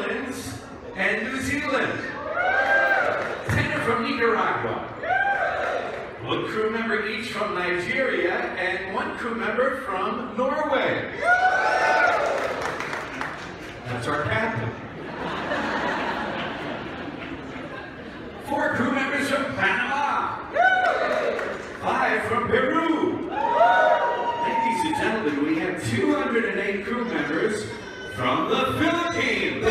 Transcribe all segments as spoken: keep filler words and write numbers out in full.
Netherlands, and New Zealand. Ten from Nicaragua. One crew member each from Nigeria and one crew member from Norway. That's our captain. Four crew members from Panama. Five from Peru. Ladies and gentlemen, we have two hundred eight crew members from the Philippines.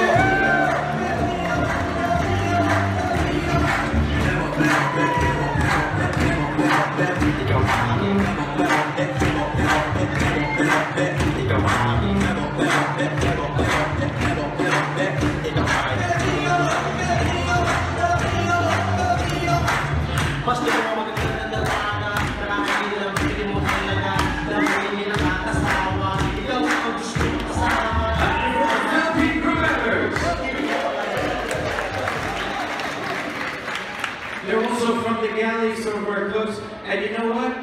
And you know what?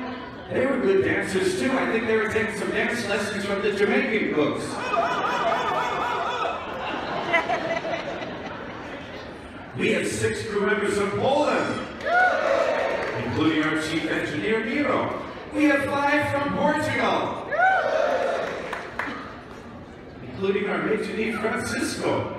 They were good dancers too. I think they were taking some dance lessons from the Jamaican books. We have six crew members from Poland, including our chief engineer, Nero. We have five from Portugal, including our maitre d' Francisco.